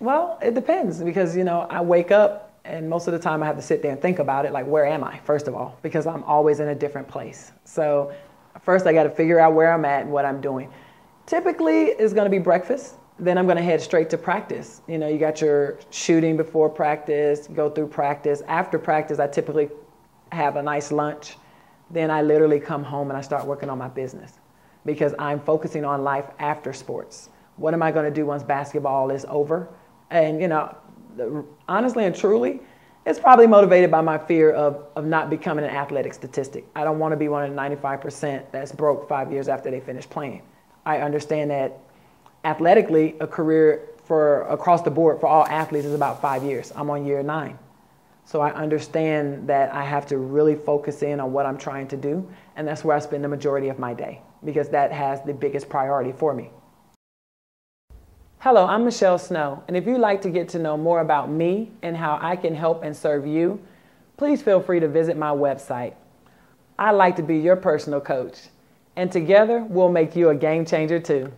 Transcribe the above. Well, it depends, because, you know, I wake up and most of the time I have to sit there and think about it, like, where am I, first of all, because I'm always in a different place. So first I got to figure out where I'm at and what I'm doing. Typically, it's going to be breakfast. Then I'm going to head straight to practice. You know, you got your shooting before practice, go through practice. After practice, I typically have a nice lunch. Then I literally come home and I start working on my business, because I'm focusing on life after sports. What am I going to do once basketball is over? And, you know, honestly and truly, it's probably motivated by my fear of not becoming an athletic statistic. I don't want to be one of the 95% that's broke 5 years after they finish playing. I understand that athletically, a career across the board for all athletes is about 5 years. I'm on year 9. So I understand that I have to really focus in on what I'm trying to do, and that's where I spend the majority of my day, because that has the biggest priority for me. Hello, I'm Michelle Snow, and if you'd like to get to know more about me and how I can help and serve you, please feel free to visit my website. I'd like to be your personal coach, and together we'll make you a game changer too.